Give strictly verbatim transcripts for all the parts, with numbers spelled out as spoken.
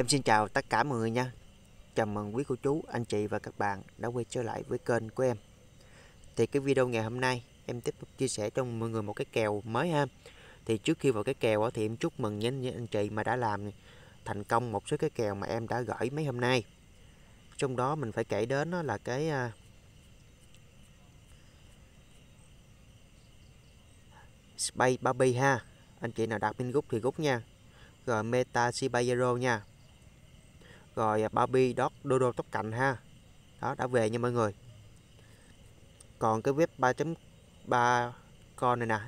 Em xin chào tất cả mọi người nha. Chào mừng quý cô chú, anh chị và các bạn đã quay trở lại với kênh của em. Thì cái video ngày hôm nay em tiếp tục chia sẻ cho mọi người một cái kèo mới ha. Thì trước khi vào cái kèo thì em chúc mừng những anh chị mà đã làm thành công một số cái kèo mà em đã gửi mấy hôm nay. Trong đó mình phải kể đến đó là cái Space Baby ha. Anh chị nào đặt pin gút thì gút nha. Rồi Meta Cybero nha. Rồi Bobby, Dot, Dodo, Tóc Cạnh ha. Đó, đã về nha mọi người. Còn cái web ba chấm ba con này nè,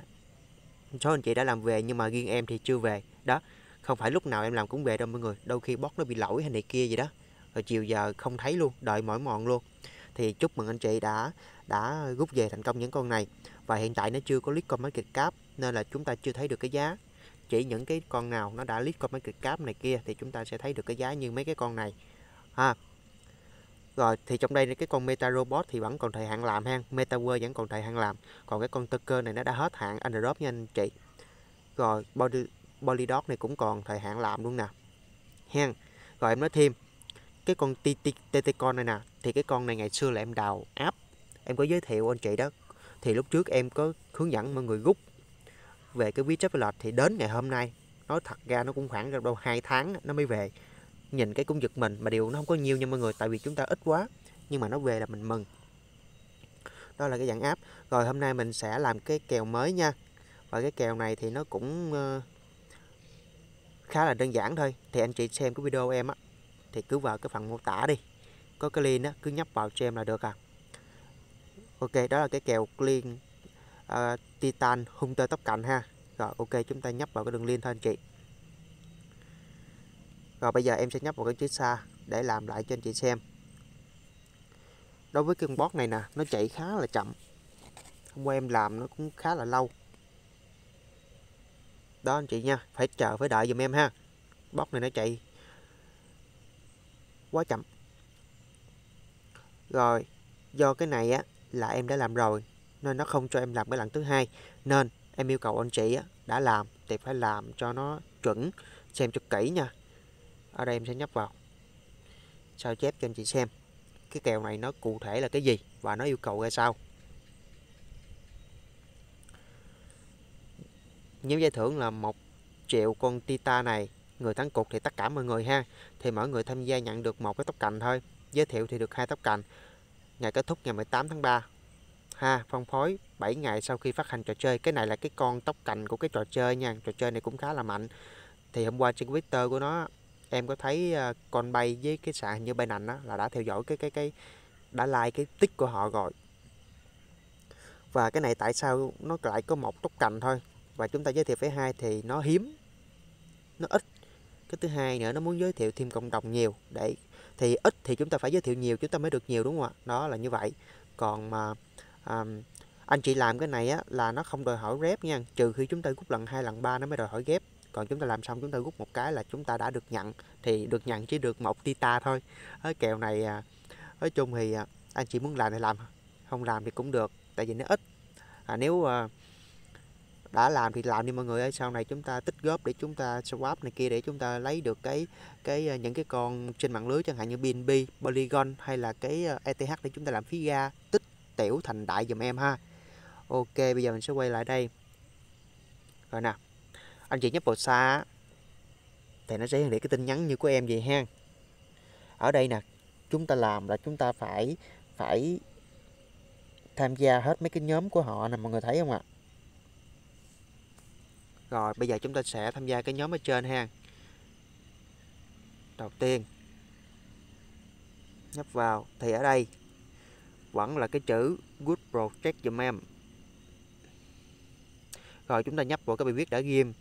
số anh chị đã làm về nhưng mà riêng em thì chưa về. Đó, không phải lúc nào em làm cũng về đâu mọi người. Đôi khi bot nó bị lỗi hay này kia gì đó, rồi chiều giờ không thấy luôn, đợi mỏi mòn luôn. Thì chúc mừng anh chị đã đã rút về thành công những con này. Và hiện tại nó chưa có list CoinMarketCap nên là chúng ta chưa thấy được cái giá. Chỉ những cái con nào nó đã list CoinMarketCap này kia thì chúng ta sẽ thấy được cái giá như mấy cái con này ha. Rồi thì trong đây cái con Meta Robot thì vẫn còn thời hạn làm ha, Meta World vẫn còn thời hạn làm. Còn cái con Tucker này nó đã hết hạn anh drop nha anh chị. Rồi Body Polygon này cũng còn thời hạn làm luôn nè hen. Rồi em nói thêm cái con Titan này nè, thì cái con này ngày xưa là em đào app, em có giới thiệu anh chị đó. Thì lúc trước em có hướng dẫn mọi người rút về cái ví chấp lệch, thì đến ngày hôm nay nói thật ra nó cũng khoảng đâu hai tháng nó mới về. Nhìn cái cũng giật mình mà điều nó không có nhiều nha mọi người, tại vì chúng ta ít quá, nhưng mà nó về là mình mừng. Đó là cái dạng app. Rồi hôm nay mình sẽ làm cái kèo mới nha. Và cái kèo này thì nó cũng khá là đơn giản thôi. Thì anh chị xem cái video em á thì cứ vào cái phần mô tả đi, có cái link á, cứ nhấp vào cho em là được à. Ok, đó là cái kèo clean uh, Titan Hunter Tóc Cạnh ha. Rồi ok, chúng ta nhấp vào cái đường link thôi anh chị. Rồi bây giờ em sẽ nhấp vào cái chữ xa để làm lại cho anh chị xem. Đối với cái con bot này nè, nó chạy khá là chậm. Hôm qua em làm nó cũng khá là lâu. Đó anh chị nha, phải chờ phải đợi dùm em ha. Bot này nó chạy quá chậm. Rồi do cái này á là em đã làm rồi nên nó không cho em làm cái lần thứ hai, nên em yêu cầu anh chị á, đã làm thì phải làm cho nó chuẩn, xem cho kỹ nha. Ở đây em sẽ nhấp vào sao chép cho anh chị xem cái kèo này nó cụ thể là cái gì và nó yêu cầu ra sao. Nhóm giải thưởng là một triệu con Titan này, người thắng cuộc thì tất cả mọi người ha. Thì mỗi người tham gia nhận được một cái tóc cành thôi, giới thiệu thì được hai tóc cành. Ngày kết thúc ngày mười tám tháng ba ha, phân phối bảy ngày sau khi phát hành trò chơi. Cái này là cái con tóc cành của cái trò chơi nha, trò chơi này cũng khá là mạnh. Thì hôm qua trên Victor của nó em có thấy con bay với cái sàn hình như bay nành đó, là đã theo dõi cái cái cái đã like cái tích của họ rồi. Và cái này tại sao nó lại có một tóc cành thôi và chúng ta giới thiệu với hai thì nó hiếm, nó ít. Cái thứ hai nữa, nó muốn giới thiệu thêm cộng đồng nhiều, để thì ít thì chúng ta phải giới thiệu nhiều, chúng ta mới được nhiều đúng không ạ? Đó là như vậy. Còn mà à, anh chị làm cái này á, là nó không đòi hỏi rep nha, trừ khi chúng ta rút lần hai lần ba nó mới đòi hỏi ghép. Còn chúng ta làm xong chúng ta rút một cái là chúng ta đã được nhận, thì được nhận chỉ được một tita thôi. Cái kèo này à, nói chung thì à, anh chị muốn làm thì làm, không làm thì cũng được, tại vì nó ít. À, nếu à, đã làm thì làm đi mọi người ơi, sau này chúng ta tích góp để chúng ta swap này kia để chúng ta lấy được cái cái những cái con trên mạng lưới chẳng hạn như bê en bê, Polygon hay là cái e tê hát để chúng ta làm phí ga, tích tiểu thành đại dùm em ha. Ok, bây giờ mình sẽ quay lại đây. Rồi nè, anh chị nhấp vào xa thì nó sẽ hiện để cái tin nhắn như của em vậy ha. Ở đây nè, chúng ta làm là chúng ta phải phải tham gia hết mấy cái nhóm của họ nè, mọi người thấy không ạ? À? Rồi bây giờ chúng ta sẽ tham gia cái nhóm ở trên ha. Đầu tiên nhấp vào thì ở đây vẫn là cái chữ Good Project dùm em. Rồi chúng ta nhấp vào cái bài viết đã ghim,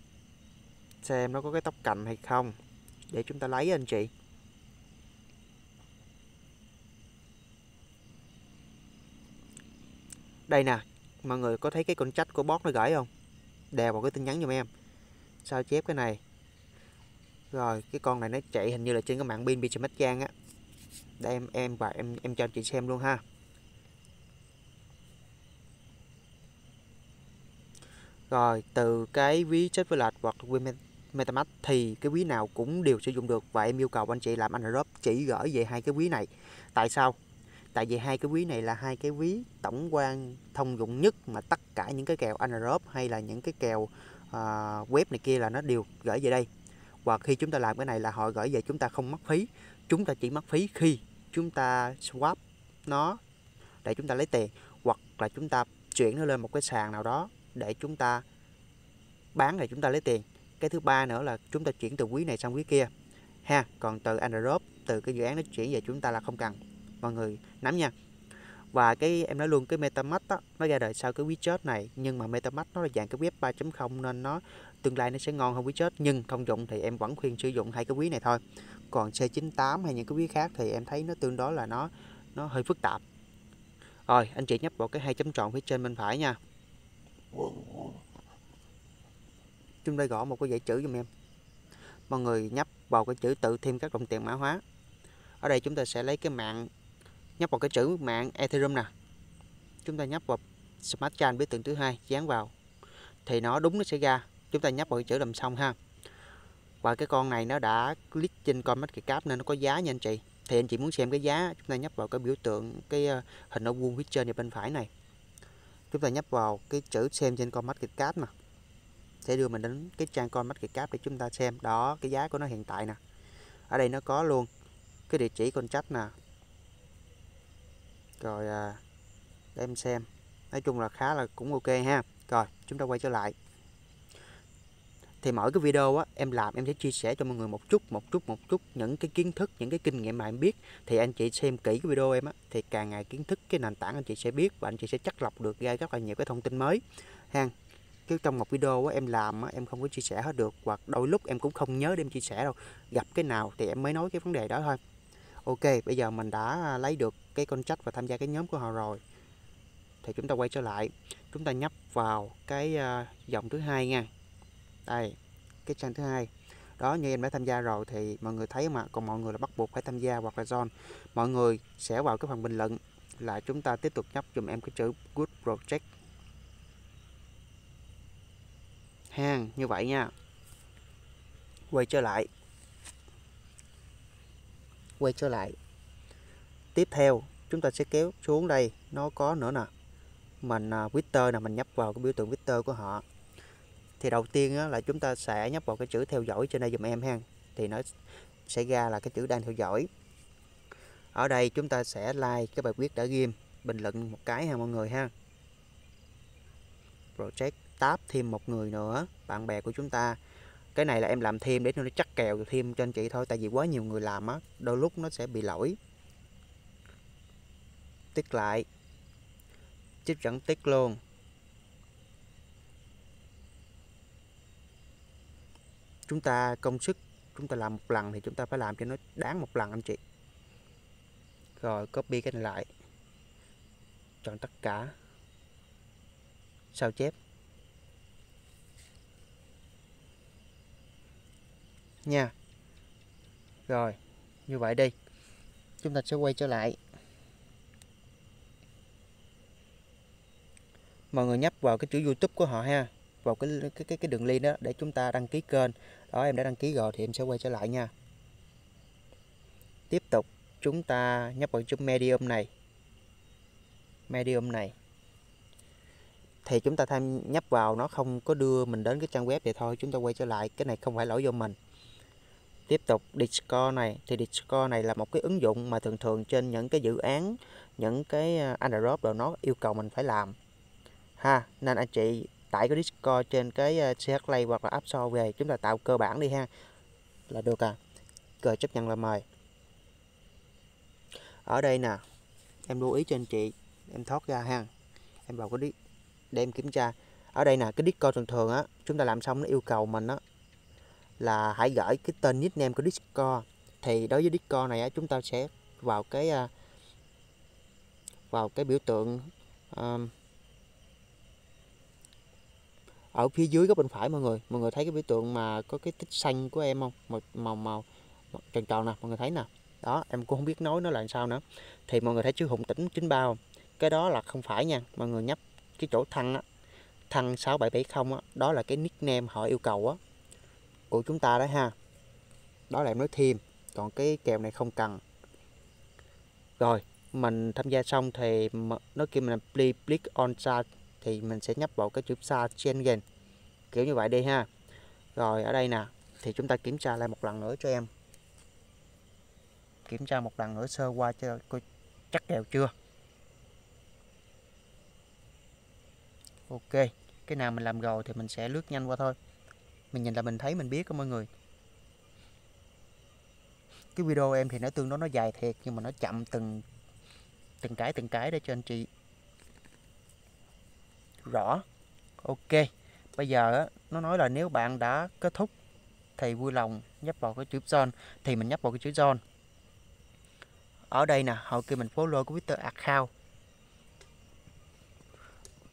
xem nó có cái tóc cạnh hay không để chúng ta lấy anh chị. Đây nè, mọi người có thấy cái con trách của bot nó gửi không? Đè vào cái tin nhắn giùm em, sao chép cái này. Rồi cái con này nó chạy hình như là trên cái mạng pin bị smart chain á. Để em em và em em cho anh chị xem luôn ha. Rồi từ cái ví chết với lạch hoặc MetaMask thì cái ví nào cũng đều sử dụng được, và em yêu cầu anh chị làm airdrop chỉ gửi về hai cái ví này. Tại sao? Tại vì hai cái ví này là hai cái ví tổng quan thông dụng nhất, mà tất cả những cái kèo airdrop hay là những cái kèo uh, web này kia là nó đều gửi về đây. Và khi chúng ta làm cái này là họ gửi về, chúng ta không mất phí. Chúng ta chỉ mất phí khi chúng ta swap nó để chúng ta lấy tiền, hoặc là chúng ta chuyển nó lên một cái sàn nào đó để chúng ta bán để chúng ta lấy tiền. Cái thứ ba nữa là chúng ta chuyển từ quý này sang quý kia ha. Còn từ airdrop, từ cái dự án nó chuyển về chúng ta là không cần, mọi người nắm nha. Và cái em nói luôn, cái MetaMask đó, nó ra đời sau cái WeChat này, nhưng mà MetaMask nó là dạng cái web ba chấm không nên nó tương lai nó sẽ ngon hơn WeChat, nhưng thông dụng thì em vẫn khuyên sử dụng hai cái ví này thôi. Còn C chín tám hay những cái ví khác thì em thấy nó tương đối là nó nó hơi phức tạp. Rồi, anh chị nhấp vào cái hai chấm tròn phía trên bên phải nha. Chúng ta gõ một cái dãy chữ giùm em. Mọi người nhấp vào cái chữ tự thêm các đồng tiền mã hóa. Ở đây chúng ta sẽ lấy cái mạng, nhấp vào cái chữ mạng Ethereum nè. Chúng ta nhấp vào smart chain biểu tượng thứ hai, dán vào thì nó đúng nó sẽ ra. Chúng ta nhấp vào cái chữ làm xong ha. Và cái con này nó đã click trên CoinMarketCap nên nó có giá nha anh chị. Thì anh chị muốn xem cái giá, chúng ta nhấp vào cái biểu tượng, cái hình ô vuông phía trên này bên phải này. Chúng ta nhấp vào cái chữ xem trên CoinMarketCap mà sẽ đưa mình đến cái trang CoinMarketCap để chúng ta xem. Đó, cái giá của nó hiện tại nè. Ở đây nó có luôn cái địa chỉ contract nè. Rồi à, để em xem. Nói chung là khá là cũng ok ha. Rồi, chúng ta quay trở lại. Thì mỗi cái video á, em làm em sẽ chia sẻ cho mọi người một chút, một chút, một chút những cái kiến thức, những cái kinh nghiệm mà em biết. Thì anh chị xem kỹ cái video em á, thì càng ngày kiến thức cái nền tảng anh chị sẽ biết, và anh chị sẽ chắt lọc được ra rất là nhiều cái thông tin mới ha. Chứ trong một video á, em làm á, em không có chia sẻ hết được, hoặc đôi lúc em cũng không nhớ để em chia sẻ đâu. Gặp cái nào thì em mới nói cái vấn đề đó thôi. Ok, bây giờ mình đã lấy được cái contract và tham gia cái nhóm của họ rồi. Thì chúng ta quay trở lại, chúng ta nhấp vào cái dòng thứ hai nha. Đây, cái trang thứ hai đó, như em đã tham gia rồi thì mọi người thấy mà, còn mọi người là bắt buộc phải tham gia hoặc là join. Mọi người sẽ vào cái phần bình luận là chúng ta tiếp tục nhấp dùm em cái chữ good project hang như vậy nha. Quay trở lại, quay trở lại tiếp theo chúng ta sẽ kéo xuống đây, nó có nữa nè, mình Victor nè, mình nhấp vào cái biểu tượng Victor của họ. Thì đầu tiên á, là chúng ta sẽ nhấp vào cái chữ theo dõi trên đây dùm em ha. Thì nó sẽ ra là cái chữ đang theo dõi. Ở đây chúng ta sẽ like cái bài viết đã ghim, bình luận một cái ha mọi người ha. Project tab thêm một người nữa, bạn bè của chúng ta. Cái này là em làm thêm để nó chắc kèo thêm cho anh chị thôi. Tại vì quá nhiều người làm á, đôi lúc nó sẽ bị lỗi. Tích lại, chích dẫn tích luôn. Chúng ta công sức chúng ta làm một lần thì chúng ta phải làm cho nó đáng một lần anh chị. Rồi copy cái này lại, chọn tất cả, sao chép nha. Rồi như vậy đi, chúng ta sẽ quay trở lại. Mọi người nhấp vào cái chữ YouTube của họ ha, vào cái cái cái, cái đường link đó để chúng ta đăng ký kênh. Đó, em đã đăng ký rồi thì em sẽ quay trở lại nha. Tiếp tục chúng ta nhấp vào chữ medium này, medium này thì chúng ta tham nhấp vào, nó không có đưa mình đến cái trang web vậy thôi. Chúng ta quay trở lại, cái này không phải lỗi do mình. Tiếp tục Discord này, thì Discord này là một cái ứng dụng mà thường thường trên những cái dự án, những cái airdrop rồi nó yêu cầu mình phải làm ha, nên anh chị tải cái Discord trên cái xê hát Play hoặc là App Store về, chúng ta tạo cơ bản đi ha là được à. Rồi chấp nhận là mời. Ở đây nè, em lưu ý cho anh chị, em thoát ra ha, em vào cái để em kiểm tra. Ở đây nè, cái Discord thường thường á, chúng ta làm xong nó yêu cầu mình á là hãy gửi cái tên nickname của Discord. Thì đối với Discord này á, chúng ta sẽ vào cái vào cái biểu tượng um, ở phía dưới góc bên phải mọi người. Mọi người thấy cái biểu tượng mà có cái tích xanh của em không? Màu màu, màu, màu tròn tròn nè, mọi người thấy nè. Đó, em cũng không biết nói nó là sao nữa. Thì mọi người thấy chữ Hùng Tỉnh chín ba không? Cái đó là không phải nha. Mọi người nhấp cái chỗ thăng á, thăng sáu bảy bảy không á, đó là cái nickname họ yêu cầu á. của chúng ta đó ha. Đó là em nói thêm, còn cái kèo này không cần. Rồi mình tham gia xong thì nó kêu mình là click on start thì mình sẽ nhấp vào cái chữ start chain game, kiểu như vậy đi ha. Rồi ở đây nè thì chúng ta kiểm tra lại một lần nữa cho em, kiểm tra một lần nữa sơ qua cho coi chắc kèo chưa. Ok, cái nào mình làm rồi thì mình sẽ lướt nhanh qua thôi, mình nhìn là mình thấy mình biết đó mọi người. Cái video em thì nó tương đối nó dài thiệt, nhưng mà nó chậm từng từng cái từng cái để cho anh chị rõ. Ok, bây giờ nó nói là nếu bạn đã kết thúc thì vui lòng nhấp vào cái chữ join, thì mình nhấp vào cái chữ join. Ở đây nè, hồi kia mình follow của Victor account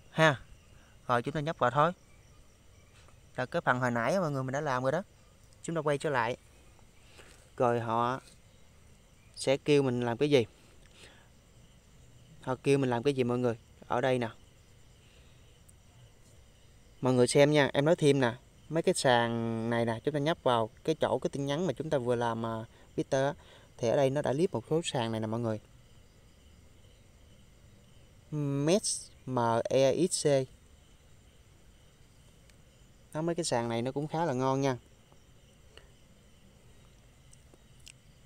ha. Rồi chúng ta nhấp vào thôi, là cái phần hồi nãy mọi người mình đã làm rồi đó. Chúng ta quay trở lại, rồi họ sẽ kêu mình làm cái gì, họ kêu mình làm cái gì mọi người. Ở đây nè mọi người xem nha, em nói thêm nè, mấy cái sàn này nè, chúng ta nhấp vào cái chỗ cái tin nhắn mà chúng ta vừa làm uh, Victor, thì ở đây nó đã list một số sàn này nè mọi người. M E X C nó, mấy cái sàn này nó cũng khá là ngon nha.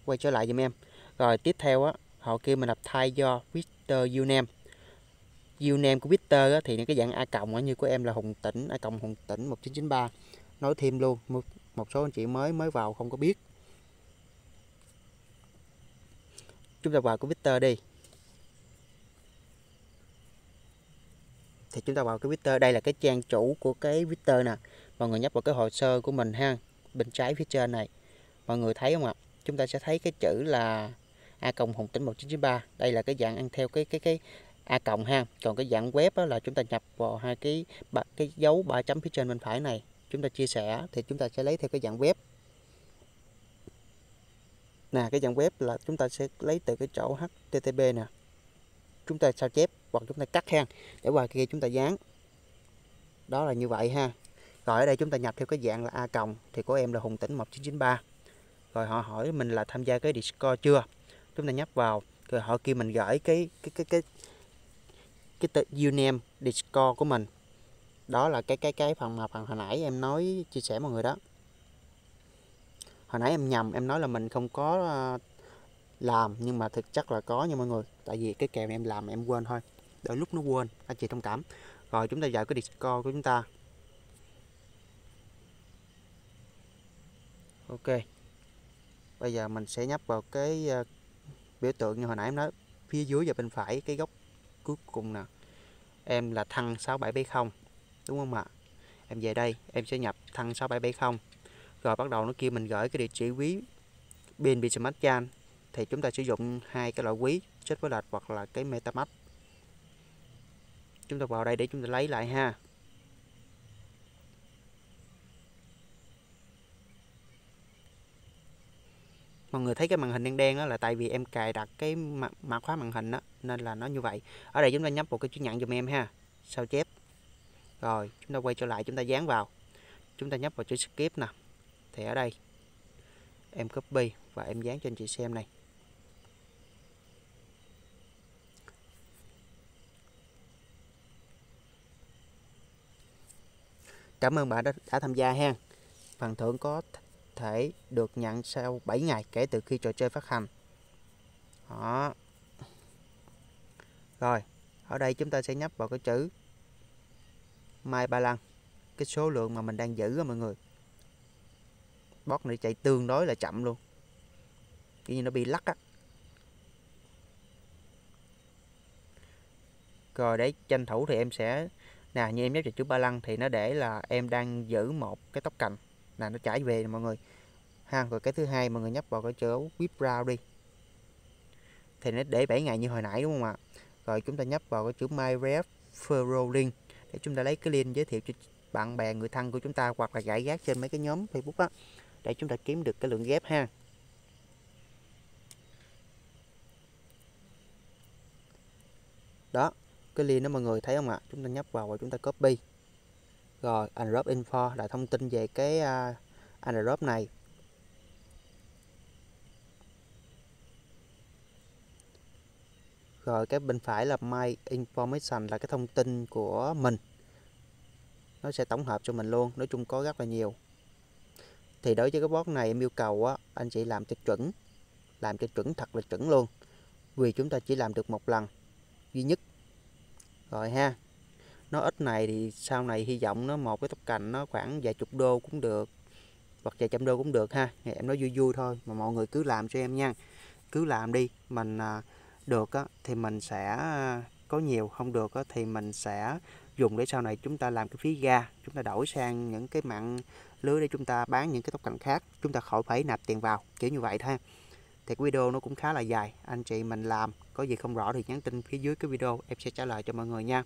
Quay trở lại giùm em. Rồi tiếp theo á, họ kêu mình lập thay do Victor username. Username của Victor á, thì những cái dạng A cộng như của em là Hùng Tỉnh, A cộng Hùng Tỉnh một chín chín ba. Nói thêm luôn, một, một số anh chị mới mới vào không có biết. Chúng ta vào của Victor đi. Thì chúng ta vào cái Victor, đây là cái trang chủ của cái Victor nè. Mọi người nhấp vào cái hồ sơ của mình ha, bên trái phía trên này. Mọi người thấy không ạ? Chúng ta sẽ thấy cái chữ là A cộng Hùng Tính một chín chín ba. Đây là cái dạng ăn theo cái cái cái A cộng ha. Còn cái dạng web đó là chúng ta nhập vào hai cái cái dấu ba chấm phía trên bên phải này. Chúng ta chia sẻ thì chúng ta sẽ lấy theo cái dạng web. Nè, cái dạng web là chúng ta sẽ lấy từ cái chỗ H T T P nè. Chúng ta sao chép hoặc chúng ta cắt ha, để qua kia chúng ta dán. Đó là như vậy ha. Rồi ở đây chúng ta nhập theo cái dạng là A cộng thì của em là Hùng Tỉnh một chín chín ba. Rồi họ hỏi mình là tham gia cái Discord chưa, chúng ta nhấp vào, rồi họ kêu mình gửi cái cái cái cái cái, cái username Discord của mình. Đó là cái cái cái phần mà phần hồi nãy em nói chia sẻ mọi người đó. Hồi nãy em nhầm, em nói là mình không có làm, nhưng mà thực chất là có nha mọi người, tại vì cái kèo này em làm em quên thôi, đợi lúc nó quên anh chị thông cảm. Rồi chúng ta vào cái Discord của chúng ta. Ok, bây giờ mình sẽ nhấp vào cái biểu tượng như hồi nãy em nói, phía dưới và bên phải cái góc cuối cùng nè, em là thăng sáu bảy bảy không đúng không ạ? Em về đây em sẽ nhập thăng sáu bảy bảy không. Rồi bắt đầu nó kêu mình gửi cái địa chỉ ví B N B Smart Chain, thì chúng ta sử dụng hai cái loại ví chết với lệch hoặc là cái MetaMask. Chúng ta vào đây để chúng ta lấy lại ha. Mọi người thấy cái màn hình đen đen đó là tại vì em cài đặt cái mã mà khóa màn hình đó, nên là nó như vậy. Ở đây chúng ta nhấp vào cái chữ nhận dùm em ha, sao chép. Rồi chúng ta quay trở lại, chúng ta dán vào, chúng ta nhấp vào chữ skip nè. Thì ở đây em copy và em dán cho anh chị xem này. Cảm ơn bạn đã, đã tham gia ha. Phần thưởng có thể được nhận sau bảy ngày kể từ khi trò chơi phát hành. Đó. Rồi, ở đây chúng ta sẽ nhấp vào cái chữ My Balance, cái số lượng mà mình đang giữ đó mọi người. Bot này chạy tương đối là chậm luôn, kiểu như nó bị lắc á. Rồi để tranh thủ thì em sẽ nè, như em nhấp vào chữ ba lăng thì nó để là em đang giữ một cái tóc cạnh là nó chảy về mọi người ha. Rồi cái thứ hai mọi người nhấp vào cái chữ whip round đi, thì nó để bảy ngày như hồi nãy đúng không ạ? Rồi chúng ta nhấp vào cái chữ my referral link để chúng ta lấy cái link giới thiệu cho bạn bè người thân của chúng ta, hoặc là rải rác trên mấy cái nhóm Facebook á, để chúng ta kiếm được cái lượng ghép ha. Đó, cái link đó mọi người thấy không ạ? Chúng ta nhấp vào và chúng ta copy. Rồi, drop info là thông tin về cái airdrop này. Rồi cái bên phải là my information là cái thông tin của mình, nó sẽ tổng hợp cho mình luôn. Nói chung có rất là nhiều. Thì đối với cái bot này em yêu cầu á, anh chị làm cho chuẩn, làm cho chuẩn thật là chuẩn luôn, vì chúng ta chỉ làm được một lần duy nhất rồi ha. Nó ít này thì sau này hy vọng nó một cái tóc cạnh nó khoảng vài chục đô cũng được, hoặc vài trăm đô cũng được ha. Thì em nói vui vui thôi, mà mọi người cứ làm cho em nha, cứ làm đi. Mình được á, thì mình sẽ có nhiều, không được á, thì mình sẽ dùng để sau này chúng ta làm cái phí ga, chúng ta đổi sang những cái mạng lưới để chúng ta bán những cái tóc cạnh khác, chúng ta khỏi phải nạp tiền vào, kiểu như vậy thôi. Thì cái video nó cũng khá là dài, anh chị mình làm có gì không rõ thì nhắn tin phía dưới cái video, em sẽ trả lời cho mọi người nha.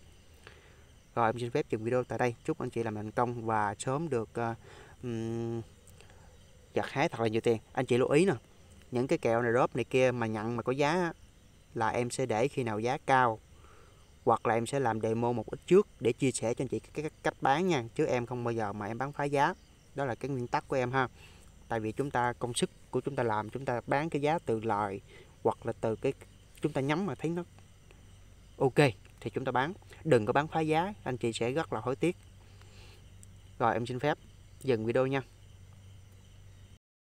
Rồi em xin phép dừng video tại đây, chúc anh chị làm thành công và sớm được uh, um, gặt hái thật là nhiều tiền. Anh chị lưu ý nè, những cái kẹo này drop này kia mà nhận mà có giá là em sẽ để khi nào giá cao, hoặc là em sẽ làm demo một ít trước để chia sẻ cho anh chị cái cách bán nha, chứ em không bao giờ mà em bán phá giá. Đó là cái nguyên tắc của em ha. Tại vì chúng ta công sức của chúng ta làm, chúng ta bán cái giá từ lời, hoặc là từ cái chúng ta nhắm mà thấy nó ok thì chúng ta bán. Đừng có bán phá giá, anh chị sẽ rất là hối tiếc. Rồi em xin phép dừng video nha.